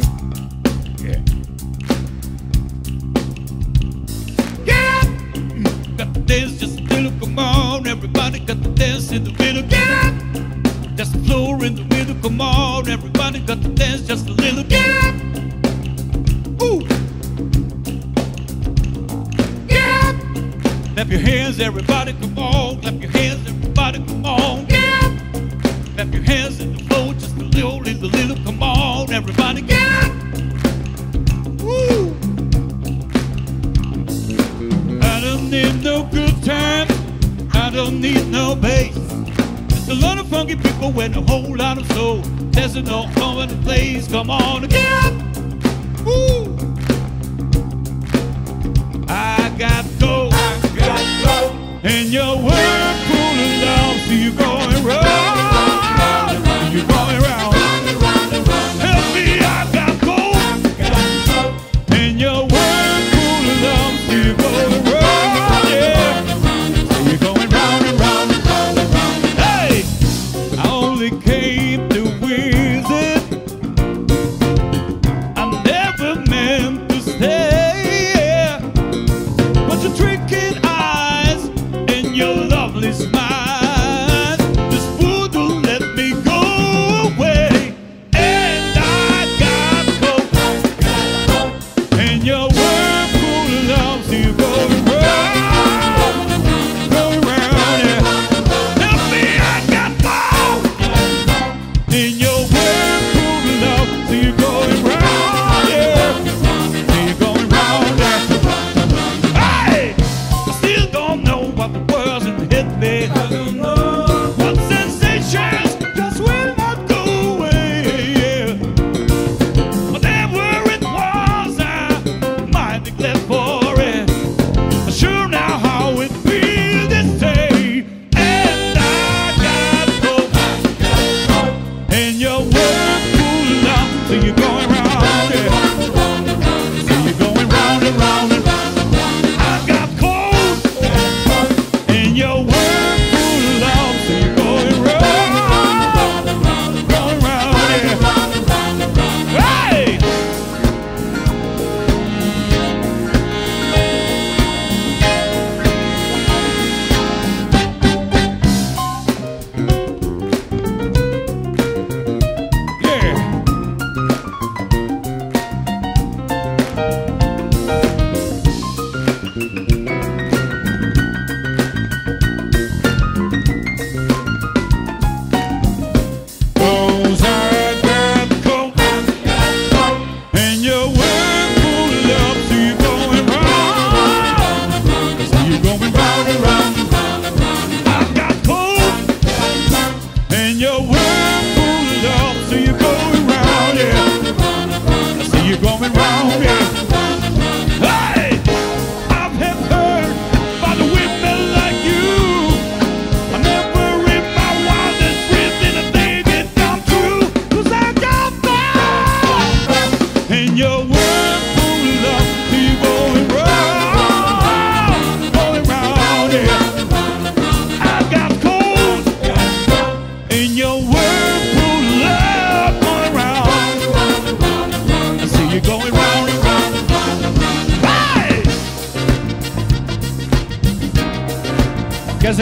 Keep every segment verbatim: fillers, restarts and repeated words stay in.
Dance, just a little, come on, everybody got to dance in the middle, get up! Just a floor in the middle, come on, everybody got to dance, just a little, get up! Ooh! Get up! Clap your hands, everybody, come on, clap your hands, everybody, come on, get up! Clap your hands in the floor, just a little, in the little, come on, everybody, get up! Woo! I don't need no good time, I don't need no bass. Just a lot of funky people with a whole lot of soul. There's no home in the place, come on and get up. Woo! I got gold, I got gold, and your world pulling down, so you're going round, you're going round. Help me, I got gold, and your world pulling down, so you're going round.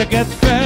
I get fed.